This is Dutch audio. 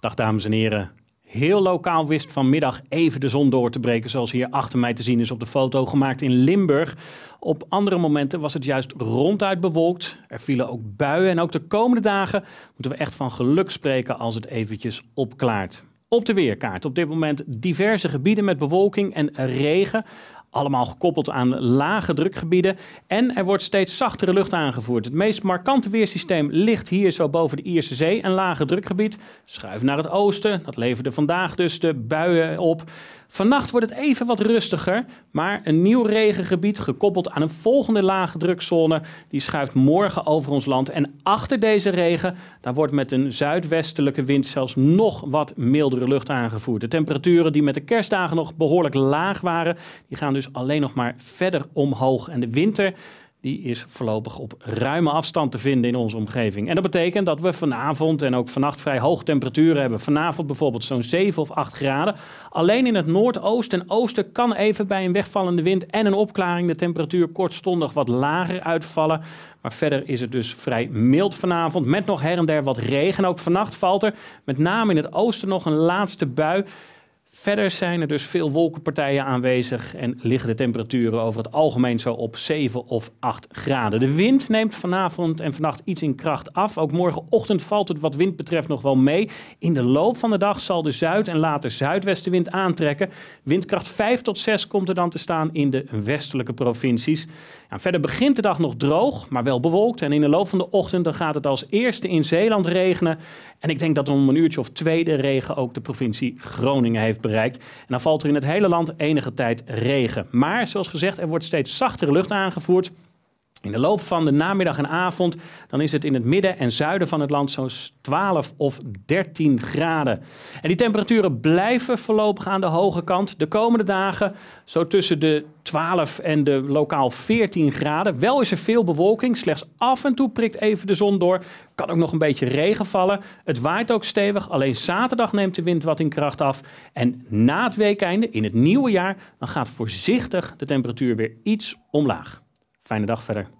Dag dames en heren, heel lokaal wist vanmiddag even de zon door te breken, zoals hier achter mij te zien is op de foto gemaakt in Limburg. Op andere momenten was het juist ronduit bewolkt. Er vielen ook buien en ook de komende dagen moeten we echt van geluk spreken als het eventjes opklaart. Op de weerkaart op dit moment diverse gebieden met bewolking en regen. Allemaal gekoppeld aan lage drukgebieden. En er wordt steeds zachtere lucht aangevoerd. Het meest markante weersysteem ligt hier zo boven de Ierse Zee. Een lage drukgebied schuift naar het oosten. Dat leverde vandaag dus de buien op. Vannacht wordt het even wat rustiger. Maar een nieuw regengebied gekoppeld aan een volgende lage drukzone. Die schuift morgen over ons land. En achter deze regen, daar wordt met een zuidwestelijke wind zelfs nog wat mildere lucht aangevoerd. De temperaturen die met de kerstdagen nog behoorlijk laag waren, die gaan dus alleen nog maar verder omhoog. En de winter die is voorlopig op ruime afstand te vinden in onze omgeving. En dat betekent dat we vanavond en ook vannacht vrij hoge temperaturen hebben. Vanavond bijvoorbeeld zo'n 7 of 8 graden. Alleen in het noordoosten en oosten kan even bij een wegvallende wind en een opklaring de temperatuur kortstondig wat lager uitvallen. Maar verder is het dus vrij mild vanavond met nog her en der wat regen. Ook vannacht valt er met name in het oosten nog een laatste bui. Verder zijn er dus veel wolkenpartijen aanwezig en liggen de temperaturen over het algemeen zo op 7 of 8 graden. De wind neemt vanavond en vannacht iets in kracht af. Ook morgenochtend valt het wat wind betreft nog wel mee. In de loop van de dag zal de zuid- en later zuidwestenwind aantrekken. Windkracht 5 tot 6 komt er dan te staan in de westelijke provincies. Ja, verder begint de dag nog droog, maar wel bewolkt. En in de loop van de ochtend dan gaat het als eerste in Zeeland regenen. En ik denk dat om een uurtje of twee de regen ook de provincie Groningen heeft bereikt. En dan valt er in het hele land enige tijd regen. Maar zoals gezegd, er wordt steeds zachtere lucht aangevoerd. In de loop van de namiddag en avond dan is het in het midden en zuiden van het land zo'n 12 of 13 graden. En die temperaturen blijven voorlopig aan de hoge kant. De komende dagen zo tussen de 12 en de lokaal 14 graden. Wel is er veel bewolking. Slechts af en toe prikt even de zon door. Kan ook nog een beetje regen vallen. Het waait ook stevig. Alleen zaterdag neemt de wind wat in kracht af. En na het weekeinde, in het nieuwe jaar, dan gaat voorzichtig de temperatuur weer iets omlaag. Fijne dag verder.